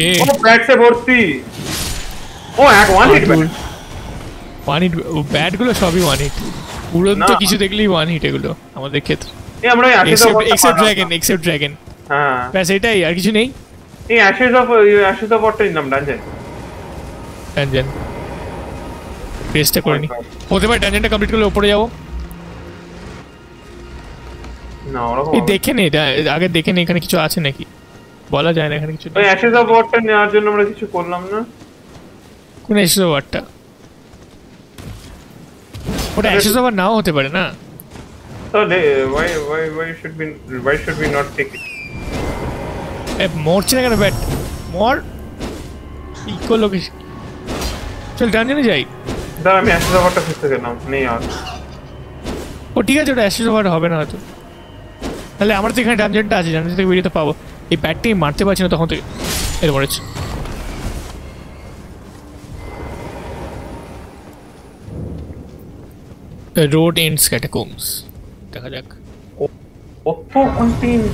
Okay bat से भर्ती ओ এক ওয়ান হিট ব্যাট পানি ব্যাট গুলো সবই ওয়ান হিট পুরো তো কিছু দেখলেই ওয়ান হিট এগুলো আমাদের ক্ষেত্রে এই আমরা এক্সেপ্ট ড্রাগন হ্যাঁ ব্যাস এটাই আর কিছু নেই এই অ্যাশেজ অফ ওয়ারটা নাম ডানজেন ডানজেন পেস্টে করিনি ওতে ভাই ডানজেনটা কমপ্লিট করলে উপরে যাব না ওরা দেখে নে এটা আগে দেখে নে এখানে কিছু আছে নাকি বলা যায় না এখানে কিছু ওই অ্যাশেজ অফ ওয়ারটা নেওয়ার জন্য আমরা কিছু করলাম না কোন অ্যাশেজ অফ ওয়ারটা ওটা অ্যাশেজ অফ ওয়ার নাও হতে পারে না তো why should we not take it এ মরছে না কেন ব্যাট মর ইকো লোকেশন চল ডানজেনে যাই দাঁড়া আমি অ্যাশেজ অফ ওয়ারটা খুঁজতে গেলাম নেই আর ও ঠিক আছে ওটা অ্যাশেজ অফ ওয়ার হবে না হয়তো তাহলে আমার তো এখানে ডানজেনটা আছে জানেন তো ভিডিওতে পাবো এই ব্যাটটি মারতে পারছি না তখন তো এর মরেছে The road ends catacombs. देखा जाक. What content?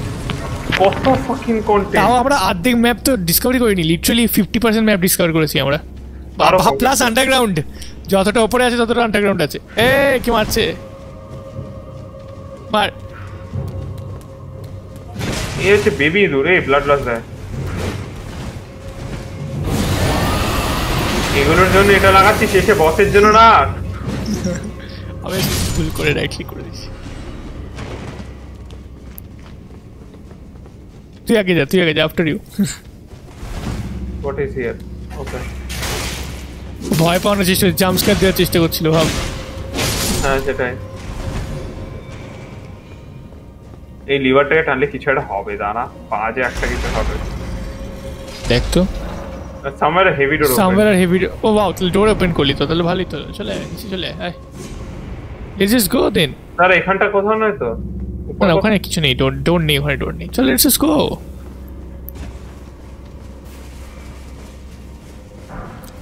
What the fucking content? ताऊ अपना आधे मैप तो डिस्कवर कोई नहीं. Literally 50% मैप डिस्कवर करें सी हमरा. बाप प्लस अंडरग्राउंड. जो आता तो ऊपर आये तो अंडरग्राउंड आये. ए क्यों आये? बार. ये तो बेबी दूरे ब्लड लॉस है. इगोलों जो ने इटा लगा थी शेषे बॉसेज जो ना. अब भूल कर राइट क्लिक कर दीजिए तू आगे जा after you what is here okay ভয় পাওয়ানোর চেষ্টা জাম্প স্কেয়ার দেওয়ার চেষ্টা করছিল ভাব হ্যাঁ সেটাই এই লিভারটাকে টানলে কিছু একটা হবে দাঁড়া পাঁচে একটা কিছু হবে দেখ তো somewhere a heavy door somewhere a heavy oh wow তাহলে ডোর ওপেন করলি তো তাহলে ভালোই তো চলে এসে চলে আয় Let's just go then. अरे घंटा कौन है तो? ना उखाने किचु नहीं don't नहीं उखाने don't नहीं. चल let's just go.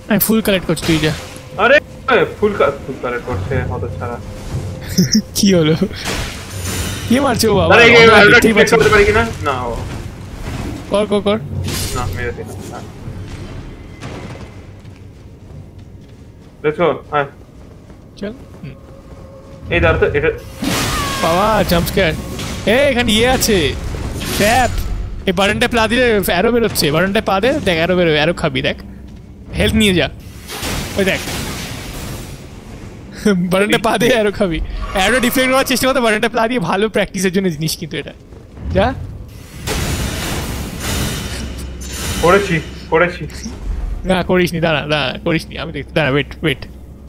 मैं full collect कर चुकी जा. अरे full collect कर चुके हैं बहुत अच्छा रहा. क्यों लो? ये मार चुका बाबा. अरे ये वाला टीम अच्छा तो पड़ेगी ना? ना हो. कौन? ना मेरे से. Let's go. हाँ. चल. এই দাঁড়া তো এটা বাবা জাম্প স্কেয়ার এই এখানে ইয়ে আছে ট্যাপ এই বাটনটা প্লা দিলে অ্যারো বের হচ্ছে বাটনটা পা দে দেখ অ্যারো বের হবে অ্যারো খাবি দেখ হেলথ নিয়ে যা ওই দেখ বাটনটা পা দে অ্যারো খাবি অ্যারো ডিফেক্ট করার চেষ্টা করতে বাটনটা প্লা দিয়ে ভালো প্র্যাকটিসের জন্য জিনিস কিন্তু এটা যা করেছি করেছি না করিসনি দাঁড়া দাঁড়া করিসনি আমি দেখছি দাঁড়া ওয়েট ওয়েট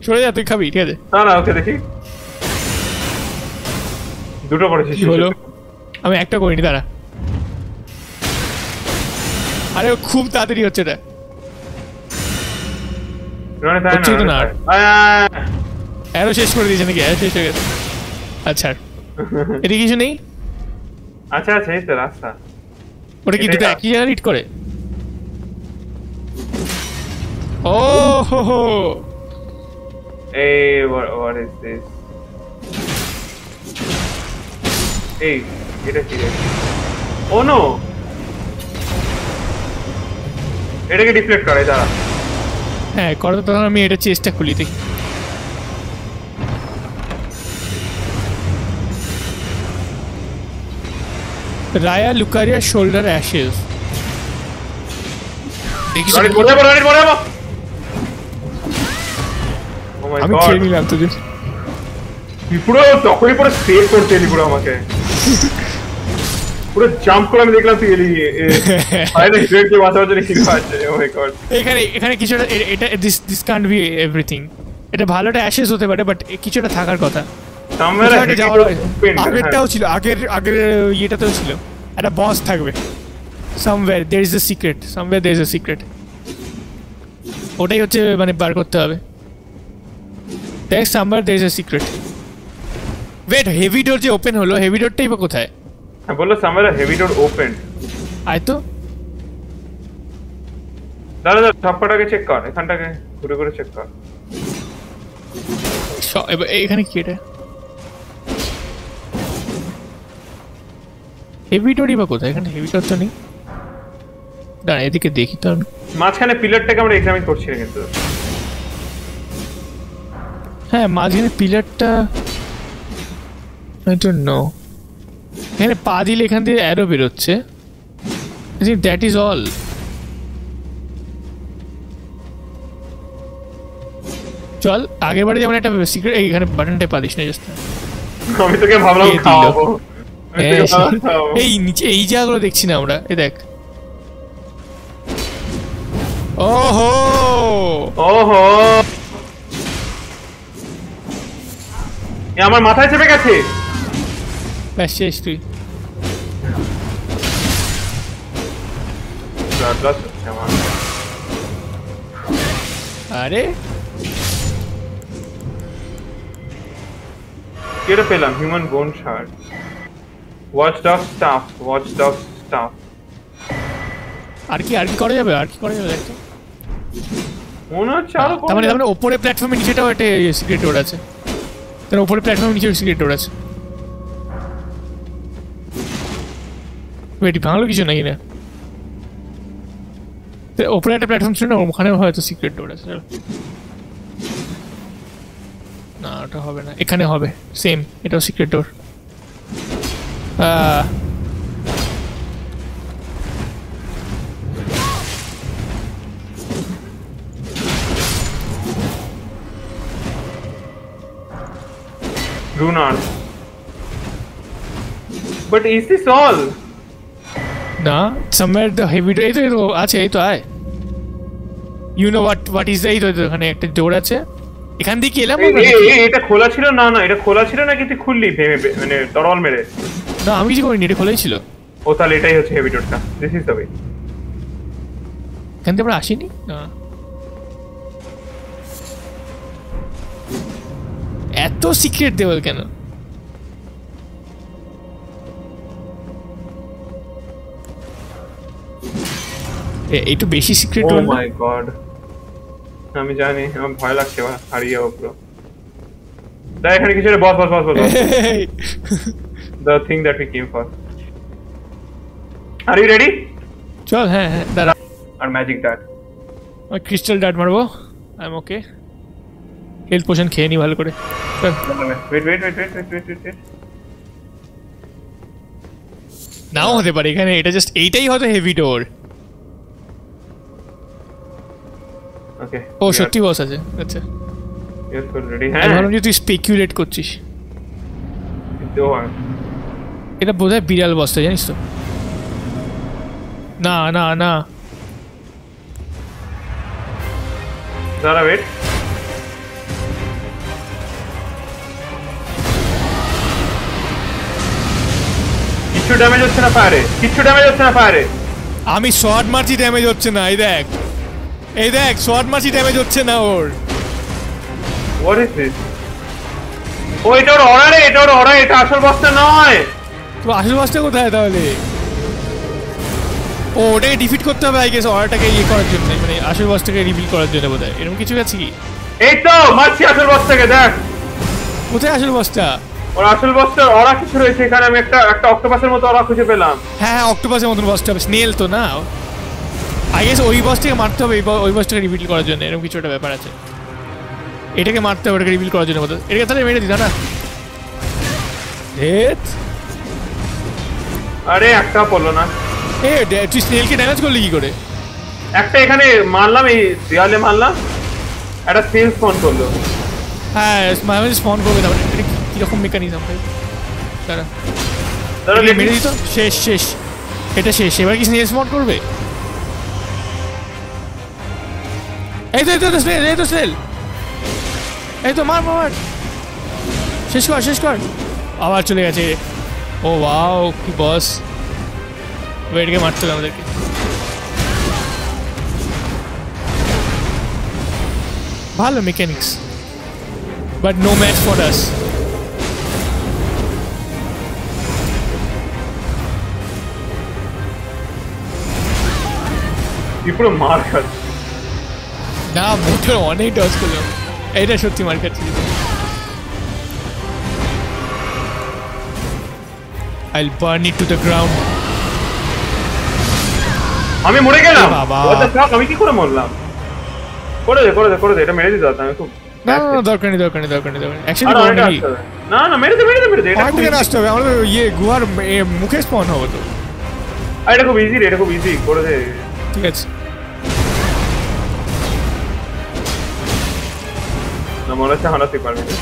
সরে যা তুই খাবি ঠিক আছে দাঁড়া ওকে দেখি দুটো পড়েছে হলো আমি একটা করিনি দাঁড়া আরে খুব তাড়াতাড়ি হচ্ছে এটা রনে তাই না এরো শেষ করে দিয়েছেন কি এরো শেষ হয়ে গেছে আচ্ছা এর কিছু নেই আচ্ছা আচ্ছা এই তো রাস্তা ওটা কি দুটো একই জায়গা হিট করে ও হো হো এই what is this Hey, get a kid. Oh no! Eta ke deflect kare dara. Ha, korte to ami eta chest ta khuli dekhi. Raya Lucaria shoulder ashes. Dekhi chori korte pore amo. Oh my god. Ami kheli nilam to je. Pipuro tokoi pore save korte eli pura amake. পুরো jump করে আমি দেখলাম তুই এলি আরে grade কে বাঁচানোর জন্য কি করছে ও মাই গড এখানে এখানে কিছুটা এটা দিস ক্যান্ট বি এভরিথিং এটা ভালোটা অ্যাশেস হতে পারে বাট কিছুটা থাকার কথা সামওয়্যার আগেরটাও ছিল আগের এটাতেও ছিল একটা বস থাকবে somewhere there is a secret somewhere there is a secret ওটাই হচ্ছে মানে বার করতে হবে দেখ somewhere there is a secret Wait, heavy door जो open होलो, heavy door टाइप को था है? हाँ बोलो सामने heavy door open. आये तो? दादा दादा छापड़ा के check कर, इखान टाके घुरे घुरे check कर. शॉ इखाने क्या है? Heavy door टाइप को था, इखान heavy door तो नहीं? না এদিকে দেখি তো আমি মাঝখানে পিলারটাকে আমরা এক্সামিন করছিলাম কিন্তু হ্যাঁ মাঝখানে পিলারটা I don't know এখানে পা দিলে এখান থেকে অ্যারো বের হচ্ছে I think that is all চল আগে বাড়ি যেমন একটা সিক্রেট এখানে বাটনটা পাদিস না জাস্ট আমি তোকে ভাবলাম খাওয়াবো এই নিচে এই জায়গাগুলো দেখছি না আমরা এই দেখ ওহো ওহো এ আমার মাথায় চেপে গেছে ব্যাস শেষ তুই আরে কেটে পেলাম human bone shard watchdog staff watchdog staff আর কি করা যাবে দেখো ওনা চালু করো তাহলে আমরা উপরে প্ল্যাটফর্মে নিচেটাও একটা সিক্রেট ডোর আছে তার উপরে প্ল্যাটফর্মে নিচে সিক্রেট ডোর আছে ওইটি ভালো কিছু নাই না তে উপরে একটা প্ল্যাটফর্ম ছিল ওখানে হয়তো সিক্রেট ডোর আছে না ওটা হবে না এখানে হবে সেম এটাও secret door Do not. But is this all? Nah, somewhere the heavy door. Ache, You know what is the connected door? Ache. Ekhan dikhe elam. Eta khola chilo na na. Eta khola chilo na kiti khulli pheme mane torol mere. না আমি কিছু করিনি এটা খোলাই ছিল ও তাহলে এটাই হচ্ছে হেভি ডোরটা দিস ইজ দ্য ওয়ে কেনতে আমরা আসিনি না এত সিক্রেট দেওয়াল কেন এ একটু বেশি সিক্রেট ও মাই গড আমি জানি আমার ভয় লাগছে হারিয়ে উপর তাই এখানে কিছু বস বস বস বস The thing that we came for. Are you ready? Sure, yeah, yeah. Our magic dart. A crystal dart, Marvo. I'm okay. Health potion, khe ni bhalo kore. Wait. Now hote pare ekhane eta just eightai hoto heavy door. Okay. Oh, shotti boss ache. Acha. Yes, already. I bhalo je tu speculate korchis. Do one. এটা বোধহয় বিড়াল বস্তা জানিস তো না না না দাঁড়া ওয়েট কিছু ড্যামেজ হচ্ছে না পারে আমি শর্ট মারছি ড্যামেজ হচ্ছে না এই দেখ শর্ট মারছি ড্যামেজ হচ্ছে না ওর হোয়াট ইজ দিস ও এটা ওর অরা রে এটা ওর অরা এটা আসল বস্তা নয় তো আসল বস্তা কোথায় তাহলে ও ওটাকে ডিফিট করতে হবে আই গেস অরাটাকে ইয়ে করার জন্য মানে আসল বস্তাকে রিভিল করার জন্য বোধহয় এরকম কিছু আছে কি এই তো মারছি আসল বস্তাকে দেখ কোথায় আসল বস্তা ওর আসল বস্তার অরা কিছু রয়েছে এখানে আমি একটা অক্টোপাসের মতো অরা খুঁজে পেলাম হ্যাঁ অক্টোপাসের মতো বস্তা স্নেল তো না আই গেস ওই বস্তাকে মারতে হবে ওই বস্তাকে রিভিল করার জন্য এরকম কিছু একটা ব্যাপার আছে এটাকে মারতে হবে এটাকে রিভিল করার জন্য বোধহয় এটাকে তাহলে মেরে দিই না হেড আরে একটা পড়লো না এ তুই স্নেলকে ড্যামেজ করলি কি করে একটা এখানে মারলাম এই দেয়ালে মারলাম একটা স্নেল স্পন করলো হ্যাঁ স্নেল স্পন করবে তাহলে এটা কি রকম মেকানিজম ভাই তারা মেরে দিত শেষ এটা শেষ এবার কি স্নেল স্পন করবে এই তো স্নেল এই তো মার শেষ কর আবার চলে গেছে ও ওয়াও কি বস ওয়েটকে মারতে হবে আমাদেরকে ভালো mechanics but no match for us কি পুরো মার খাচ্ছে না মোটর অনেক ডজ করলো এটা সত্যি মার খাচ্ছি I'll burn it to the ground. আমি মরে গেলাম ওটা কাক আমি কি করে মরলাম করে দে এটা মেরে দিতে দাও আমি খুব না দরকার নেই एक्चुअली না মেরে দে এটা খুব রাস্তা হবে আমরা এই গুহার মুখে স্পন হবে তো এটা খুব ইজি রে এটা খুব ইজি করে দে ঠিক আছে না মরতে হারাতে পারবে না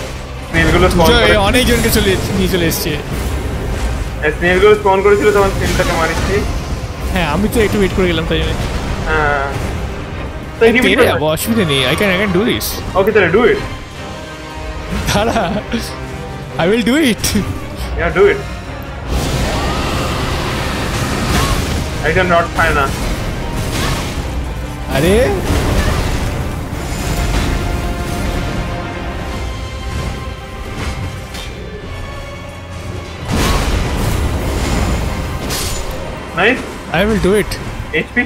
স্নেলগুলো স্পন করে অনেক জনকে চলে নিয়ে চলে আসছে স্নেলগুলো স্পন করেছিল তখন স্নেলটাকে মারিছি হ্যাঁ আমি তো একটু ওয়েট করে গেলাম তাই জন্য হ্যাঁ So he will do wash with me I can do this okay then do it Dara I will do it yeah do it I am not fine are nice I will do it HP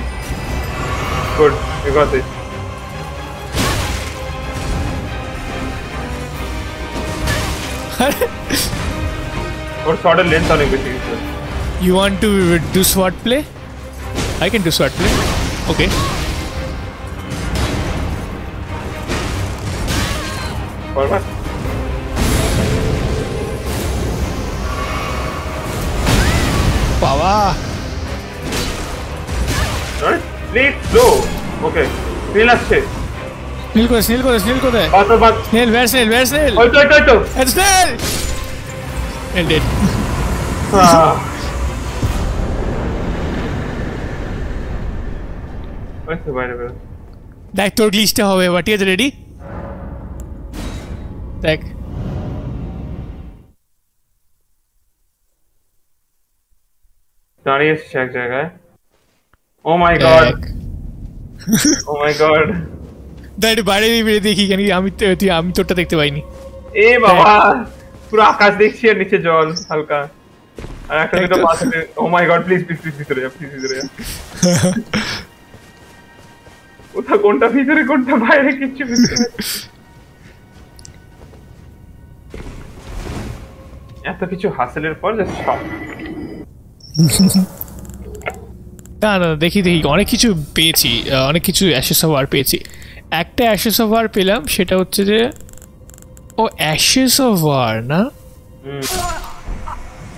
Good, you got it. Or sword and lens on everything. You want to do sword play? I can do sword play. Okay. For what? Power. What? Please go. Okay. Snail go. Baat. Snail. Wait. And snail. And dead. What's the matter? That tor glitch ta hobe. What is ready? Tag. Sorry, check jagah. Oh my god. Oh my god. That bade bhi dekhi kani ami totta dekhte paini. E baba pura akash dekhi ar niche jol halka. Ar ekta to pass oh my god please bhitore ja. Utha konta bhitore konta baire kichu bhitore. Eta kichu hassle er por just stop. না দেখি অনেক কিছু পেয়েছি অনেক কিছু Ashes of war পেয়েছি একটা Ashes of war পেলাম সেটা হচ্ছে যে ও অ্যাশেস অফ ওয়ার না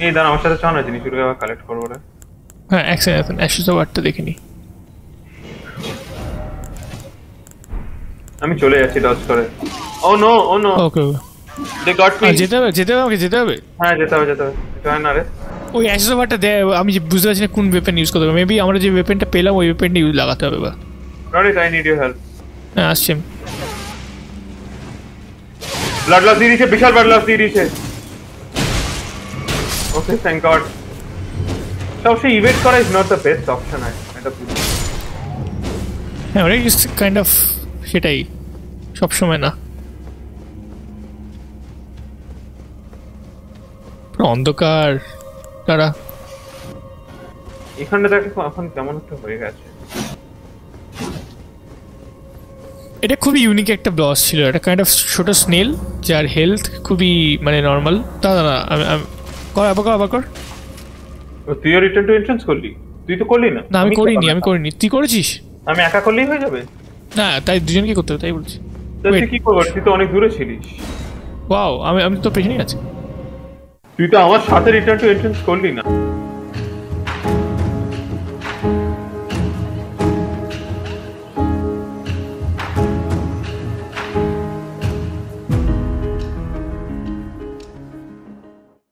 এই দাঁড়া আমার সাথে চানো জিনিস পুরো কালেক্ট করব না হ্যাঁ এখন অ্যাশেস অফ ওয়ারটা দেখিনি আমি চলে যাচ্ছি ডজ করে oh no okay they got me যেতে হবে হ্যাঁ যেতে হবে জয়েন আরে ওই অ্যাশেস অফ ওয়ারটা আমি বুঝতে পারছি না কোন ওয়েপন ইউজ করতে হবে মেবি আমরা যে ওয়েপনটা পেলাম ওই ওয়েপনটা ইউজ লাগাতে হবে বা not it I need your help হ্যাঁ আসছি ব্লাড লস সিরিজে ওকে থ্যাঙ্ক গড সবচেয়ে ইভেন্ট করা is not the best option I হ্যাঁ ওটা ইজ কাইন্ড অফ সেটাই সবসময় না অন্ধকার তারা এখানে দেখো এখন কেমন একটা হয়ে গেছে এটা খুবই ইউনিক একটা ব্লস ছিল এটা কাইন্ড অফ ছোট স্নেল যার হেলথ খুবই মানে নরমাল দাদা আবার কর তুই রিটার্ন টু এন্ট্রান্স করলি তুই তো করলি না আমি করিনি তুই করেছিস আমি একা করলেই হয়ে যাবে না তাই দুজনকে করতে হবে তাই বলছি তুই কি করবি তুই তো অনেক দূরে ছিলিস ওয়াও আমি তো পেছনেই আছি তুই তো আমার সাথে রিটার্ন টু এন্ট্রান্স করলি না